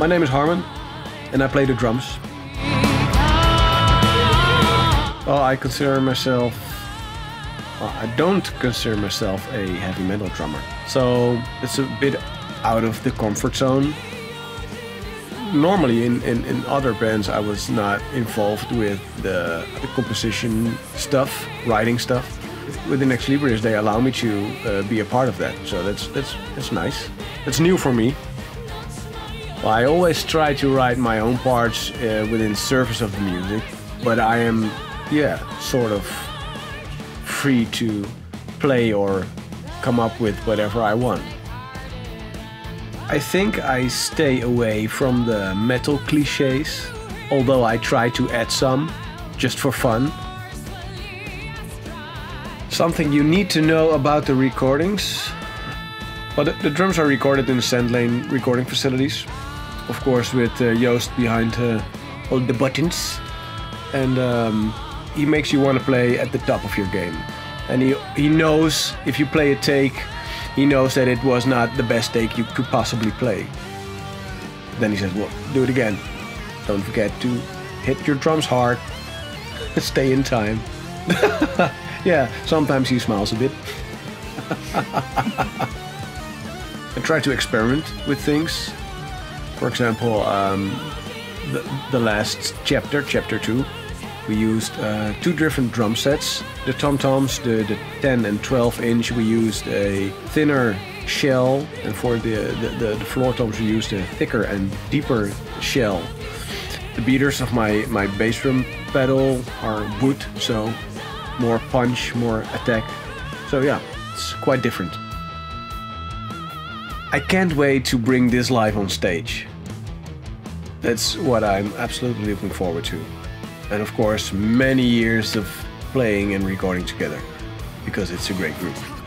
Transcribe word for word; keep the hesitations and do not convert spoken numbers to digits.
My name is Harman, and I play the drums. Well, I consider myself... Well, I don't consider myself a heavy metal drummer. So it's a bit out of the comfort zone. Normally in, in, in other bands I was not involved with the, the composition stuff, writing stuff. Within Ex Libris they allow me to uh, be a part of that, so that's, that's, that's nice. That's new for me. Well, I always try to write my own parts uh, within the surface of the music, but I am, yeah, sort of free to play or come up with whatever I want. I think I stay away from the metal cliches, although I try to add some, just for fun. Something you need to know about the recordings. Well, the, the drums are recorded in the Sandlane recording facilities. Of course with uh, Joost behind uh, all the buttons. And um, he makes you want to play at the top of your game. And he, he knows if you play a take, he knows that it was not the best take you could possibly play. Then he says, well, do it again. Don't forget to hit your drums hard. Stay in time. Yeah, sometimes he smiles a bit. I try to experiment with things. For example, um, the, the last chapter, chapter two, we used uh, two different drum sets. The tom-toms, the, the ten and twelve inch, we used a thinner shell, and for the, the, the floor toms we used a thicker and deeper shell. The beaters of my, my bass drum pedal are wood, so more punch, more attack. So yeah, it's quite different. I can't wait to bring this live on stage. That's what I'm absolutely looking forward to. And of course, many years of playing and recording together, because it's a great group.